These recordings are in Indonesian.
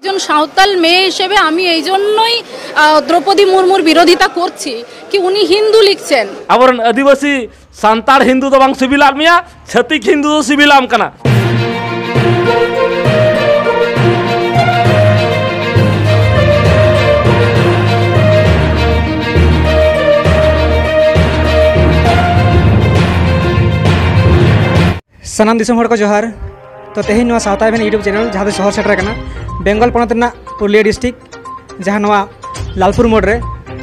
একজন সাঁওতাল মেয়ে হিসেবে আমি এই জন্যই দ্রৌপদী মুর্মুর বিরোধিতা করছি কি উনি হিন্দু লিখছেন আবার আদিবাসী সান্তাল হিন্দু দ বাং সিবিলাম মিয়া ছতিক হিন্দু দ সিবিলাম কানা सानाम दिसम हर को जोहार तो तेहे नवा सावताल बेन यूट्यूब चैनल जहाँ शहर सेटर करना बेंगल पनत ना पुरुलिया डिस्ट्रिक्ट जहाँ नवा लालपुर मोड़ रे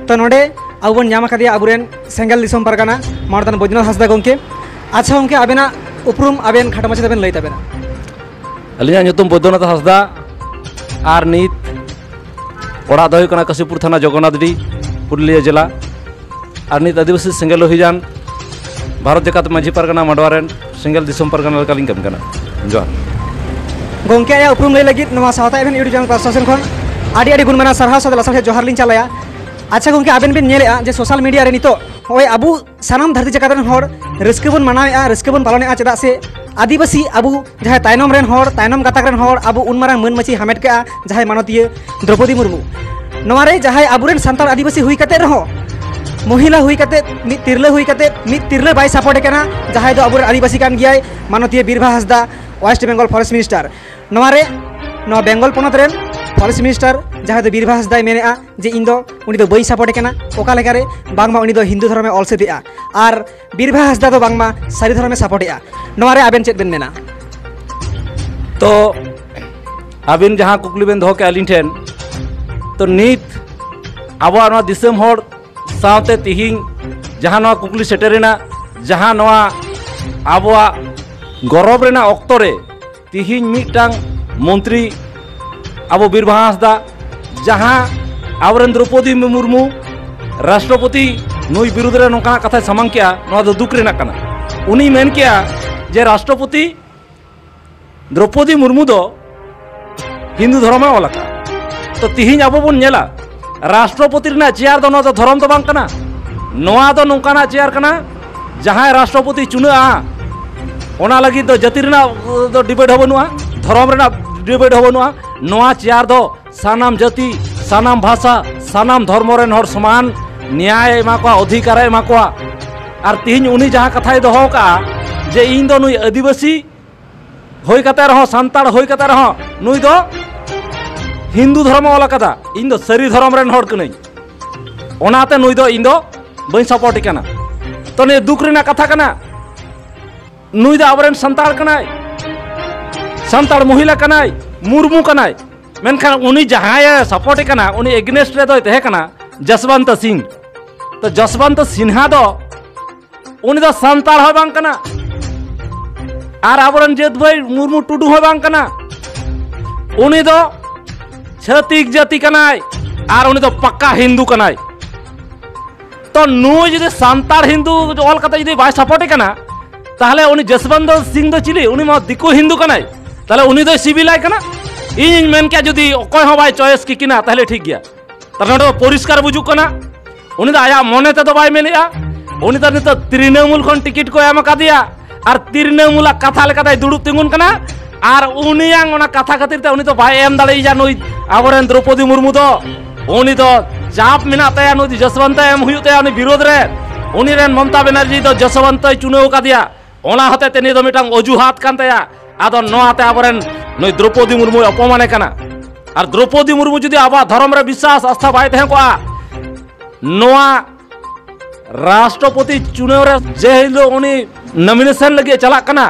तो नोडे अब बन नाम कदिया अबुरेन सेंगल दिसम परगना मारतन बैजनाथ हासदा गोंके अच्छा गोंके आबेना उपरुम आबेन खाटा मचे तबेन लई तबेना अलिया ᱧᱩᱛᱩᱢ ᱵᱚᱫᱚᱱᱟᱛ ᱦᱟᱸᱥᱫᱟ ᱟᱨ ᱱᱤᱛ ᱚᱲᱟᱜ ᱫᱚ ᱦᱩᱭᱩᱜ ᱠᱟᱱᱟ ᱠᱟᱥᱤᱯᱩᱨ ᱛᱷᱟᱱᱟ ᱡᱚᱜᱚᱱᱟᱛᱰᱤ ᱯᱩᱨᱩᱞᱤᱭᱟ ᱡᱮᱞᱟ ᱟᱨ ᱱᱤᱛ ᱟᱹᱫᱤᱵᱟᱹᱥᱤ ᱥᱮᱸᱜᱮᱞ ᱚᱵᱷᱤᱡᱟᱱ ᱵᱷᱟᱨᱚᱛ ᱡᱟᱠᱟᱛ ᱢᱟᱺᱡᱷᱤ ᱯᱟᱨᱜᱟᱱᱟ ᱢᱟᱰᱣᱟ ᱨᱮᱱ ᱥᱮᱸᱜᱮᱞ ᱫᱤᱥᱚᱢ ᱯᱟᱨᱜᱟᱱᱟ ᱞᱮᱠᱟᱞᱤᱧ ᱠᱟᱹᱢᱤ ᱠᱟᱱᱟ ᱡᱚᱦᱟᱨ ᱜᱚᱝᱠᱮ ᱟᱭᱟ ᱩᱯᱨᱩᱢ ᱞᱟᱹᱭ ᱞᱟᱹᱜᱤᱫ ᱱᱚᱣᱟ ᱥᱟᱶᱛᱟ ᱮᱵᱷᱮᱱ ᱤᱭᱩᱴᱩᱵ ᱪᱮᱱᱮᱞ ᱯᱟᱥᱴᱟ ᱥᱮᱱ ᱠᱷᱚᱱ ᱟᱹᱰᱤ ᱜᱩᱱ ᱢᱟᱱᱟ ᱥᱟᱨᱦᱟᱣ ᱥᱟᱫᱟ ᱞᱟᱥᱟᱲᱦᱮᱫ ᱡᱚᱦᱟᱨ ᱞᱤᱧ ᱪᱟᱞᱟᱭᱟ ᱟᱪᱪᱷᱟ ᱜᱚᱝᱠᱮ ᱟᱵᱮᱱ ᱵᱮᱱ ᱧᱮᱞᱮᱜᱼᱟ ᱡᱮ ᱥᱳᱥᱟᱞ ᱢᱤᱰᱤᱭᱟ ᱨᱮ ᱱᱤᱛᱚᱜ ᱦᱚᱸᱜᱼᱚᱭ ᱟᱵᱚ ᱥᱟᱱᱟᱢ ᱫᱷᱟᱹᱨᱛᱤ ᱡᱟᱠᱟᱛ ᱨᱮᱱ ᱦᱚᱲ ᱨᱟᱹᱥᱠᱟᱹ ᱵᱚᱱ ᱢᱟᱱᱟᱣᱮᱜᱼᱟ ᱨᱟᱹᱥᱠᱟᱹ ᱵᱚᱱ ᱯᱟᱞᱚᱱᱮᱜᱼᱟ ᱪᱮᱫᱟᱜ ᱥᱮ आदिवासी अब जहाँ तायनम रेन हर तायनम गतक रेन हर अब उनमारा मन मची हमेट का जहाँ मानतिया द्रौपदी मुर्मू नवारे जहाँ अबुरेन संताल आदिवासी हुई कते रहो महिला हुई कते मित तिरले बाई सपोर्ट करना जहाँ दो अबुरेन आदिवासी कान गिया मानतिया Birbaha Hansda West Bengal forest minister नवारे नवा बेंगल पनत रेन फॉरेस्ट मिनिस्टर जहाँ दो बीरभा हसदा मेने जे इन दो उनी दो बाई सपोर्ट करना ओका लेकारे बांगमा उनी दो हिंदू धर्म में अलसे दिया आर बीरभा हसदा दो बांगमा सारी धर्म में सपोर्ट किया नवारे आबेन चेक बेन मेना तो आबेन जहाँ कुकली बेन धो के आलिन ठेन तो नीत आबो नवा दिसम होड़ सावते तिहिंग जहाँ नवा कुकली सेटरेना जहाँ नवा आबो गौरव रेना अक्तरे तिहिंग मिटांग मंत्री आबो बीरभा हसदा जहाँ आबरेन द्रौपदी मुर्मू राष्ट्रपति नुई विरुद्ध रे नोका कथा सामंग किया नवा दो दुख रेना कना उनी मेन किया जे राष्ट्रपति द्रौपदी मुर्मू दो हिंदू धर्म में ओलाका तो तिहिंग आबो बन नेला राष्ट्रपति रेना चेयर दो नवा दो धर्म दो बांग कना नवा दो नोकाना चेयर कना जहाँ राष्ट्रपति चुना ओना लगी दो जाति रेना दो डिबेट हो बनुआ धर्म रेना डिबेट हो बनुआ नवा चेयर दो सानाम जाति सानाम भाषा सानाम धर्म रेन हर समान न्याय एमा कोआ अधिकार एमा कोआ आर तिहिंग उनी जहाँ कथाय दोहो का जे इन दो नुई आदिवासी होय कते रहो संताल होय कते रहो नुई दो हिंदू धर्म वाला कदा इन दो सरी धर्म रेन हर कनई ओनाते नुई दो इन दो बई सपोर्ट कना तो ने दुख रेना कथा कना नुई दो आबरेन संताल कनाय संताल महिला कनाय मुर्मू कनाय मेनखान उनी जहाँ सपोर्ट कना उनी एग्नेस्ट रे दोय तहे कना जसवंत सिंह तो जसवंत सिन्हा दो उन दो संताल होय बांग कना आर आबरेन जेत भाई मुर्मू टुडू होय बांग कना उनी दो छतिक जाति कनाय आर उनी दो पक्का हिंदू कनाय तो नुई जदि संताल हिंदू ओल कते जदि बाय सपोर्ट कना ताहले उनी जसवंत सिंह दो चिली उनी मा दिकु हिंदू कनाय ताहले उनी दो सिविलाय कना इन मेन क्या जुदी कोई हो बाय चॉइस की किना ताहले ठीक गया तनो परिष्कार बुझुक कना उनी दा आया मने ते दो बाय मेलिया उनी दा नितो तृणमूल खन टिकट को एम कादिया आर तृणमूल कथा लेका दाय दुडुब तिंगुन कना आर उनियांग ओना कथा खातिर ते उनी तो बाय एम दाले जा नोई आबरेन द्रौपदी मुर्मू दो उनी दो जाप मेना ताया नोई जसवंत एम हुयु ताया उनी विरोध रे उनी रेन ममता बनर्जी दो जसवंत चुनाव कादिया ओना हते तेनी दो मिटांग अजुहात कान ताया आदो नोआते आबरेन नई द्रौपदी मुर्मू अपमाने कना आर द्रौपदी मुर्मू जुदी आबा धर्म रे विश्वास आस्था बाय तहे कोआ नोआ राष्ट्रपति चुनाव रे जे हिलो उनी नॉमिनेशन लगे चला कना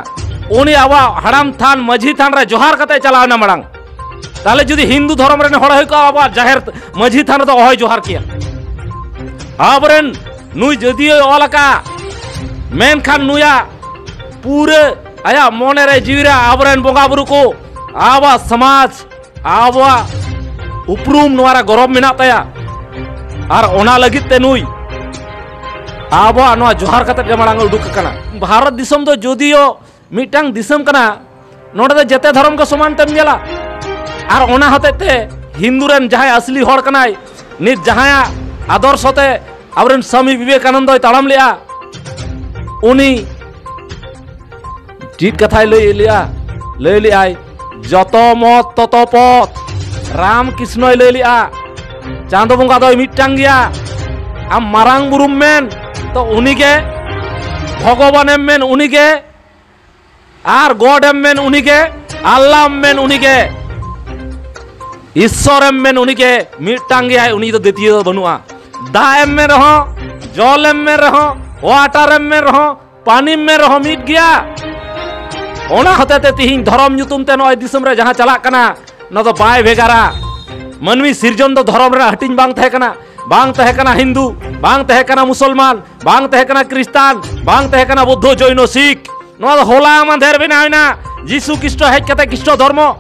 उनी आबा हड़ाम थान मझी थान रे जोहार कते चलावना मडांग ताले जुदी हिंदू धर्म रे हड़ होय को आबा जाहेर मझी थान तो होय जोहार किया आबरेन नुई जदी ओलाका मेन खान नुया पूरे आया मोने रे जीवरा आबरेन बोंगा बुरु को आवा समाज आवा उपरूम नवारा गौरव मेना तया आर ओना लगित ते नुई आवा नवा जोहार कते जमाडांग उडुक कना भारत दिसम दो जोदियो मिटांग दिसम कना नोडे दे जते धर्म को समान तेम गेला आर ओना हते ते हिंदू रेन जहाय असली होड़ कनाय नि जहाया आदर्श होते आबरेन स्वामी विवेकानंद दय ताळम लिया उनी ᱪᱤᱫ ᱠᱟᱛᱷᱟᱭ ᱞᱟᱹᱭ ᱞᱮᱜᱼᱟ ᱡᱚᱛᱚ ᱢᱚᱛ ᱛᱚᱛᱚ ᱯᱚᱛ Ram Krishna Ilailia, Chandu Bunga Doi Mitanggia, Am Marang Burum Men, to Unike, Bhagavan Men Unike, Ar God Men Unike, Allah Men Unike, Ishwar Men Unike, Mitanggia Uni to Ditiyo Banua, Da Men Raho, Jol Men Raho, Water Men Raho, Pani Men Raho Mitgia. Ona hotete tihing dharam nyutum te noi disum re jaha chalak kana na do bai bhegara manmi sirjon do dharam re hating bang tahe kana Hindu bang tahe kana Musulman bang tahe kana Kristen bang tahe kana Buddha Jaino Sikh noa do hola amander bina hoina Jisu Kristo hej kate Kristo dharmo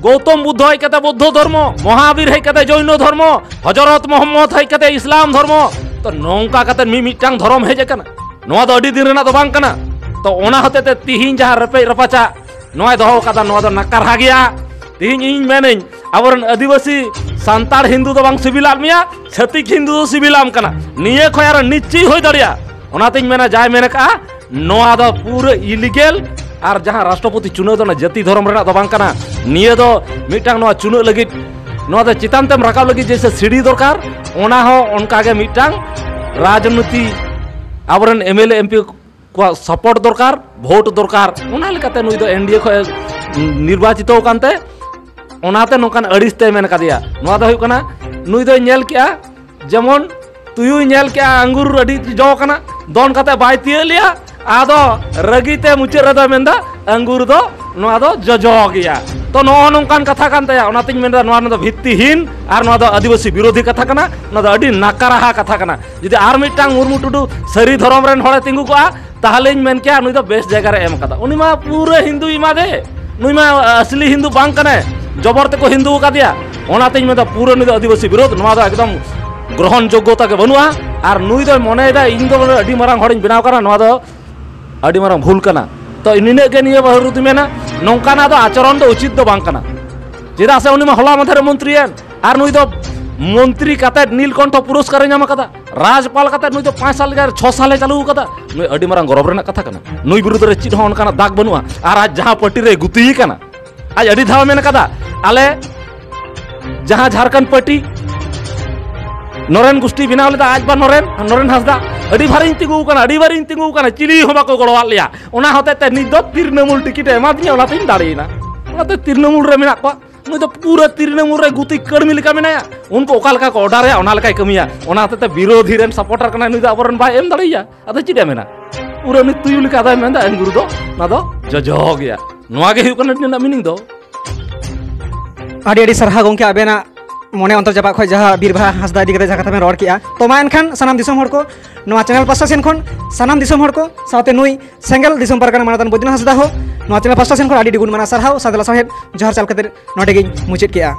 Gautam Buddha hej kate Buddha dharmo Mahavir hej kate Jaino dharmo Hazrat Muhammad hej kate Islam dharmo to nongka kate mitang dharam hej kana noa do adi din rena do bang kana to ona hotete tihing jaha repe repaca noa doho kata noa do nakar hagia tihing ing meneng aboran adivasi santar Hindu do bang sibilam ya chatik Hindu do sibilam kana niye khoyara nichi hoi daria ona ting mena jai meneka noa do pura illegal ar jaha rastrapati chuno do na jati dhorom rena do bang kana niye do mitang noa chuno lagit noa do chitan tem rakab lagit jaise siri dorkar ona ho onka ge mitang rajniti aboran MLA MP kuwa support dorkar, vote dorkar, ona lekate nui do NDA kho nirbachito kante, onate nokan ariste men kadia, noa do hoyog kana, nui do nyel kea, jemon tuyu nyel kea anggur adi jo kana, don kate bai tiye lia, ado ragite mucir rada menda, anggur do, noa do jojo kia, to noa nongkan kata kante ya, onate menda noa do bhittihin, ar noa do adivasi birodhi kata kana, noa do adi nakaraha kata kana, jadi ar mitang Murmu Tudu sari dhorom ren hore tinggu koa. Tahalin men kya nui do bes jagare em kata uni ma pura Hindu ima de nui ma asli Hindu bang kana jobor teko Hindu ka dia ona tei men do pura nui do adivasi birodh noa do ekdom grohon joggota ke banua ar nui do monei da ing do adi marang horeng binau kana noa do adi marang bhul kana to inine ke niye bahuru tu mena nongkana do acharon do uchit do bang kana jeda se uni ma hola madhare montrien ar nui do Menteri kata Nilkanto Puruskar nyama kata Rajpal kata nui do 5 saal gar 6 saal chalu kata nui adi marang gorob rena kata kana nui birudh re chid hon kana dag banua ar aj jaha pati re guti kana aj adi dhaw men kata ale jaha Jharkhand pati Noren Gusti bina oleh aj ban Noren Hasda adi bari intingu kana chili ho bako golwal lia ona hote te nidot Trinamool tikit e madnya ola tin darina ola te Trinamool re menak ko nui do pura Trinamool re guti karmi lika menaya unko okal ka order ya ona lekai kamiya ona tete birodhi ren supporter kana nui do aboran bai em dariya ada chida mena pura ni tuyu lika da menda en guru do na do jojog ya noa ge huyuk kana nina mining do adi sarha gongke abena mone ontor jaba khoi jaha birbaha hasda adi kata jaha kata men ror kia to ma enkan sanam disom hor ko noa channel pasta sen khon sanam disom hor ko saute nui sengel disom parkana manatan bodina hasda ho noa channel pasta sen khon adi digun mana sarha sadala saheb johar chal kater node ge muchet kia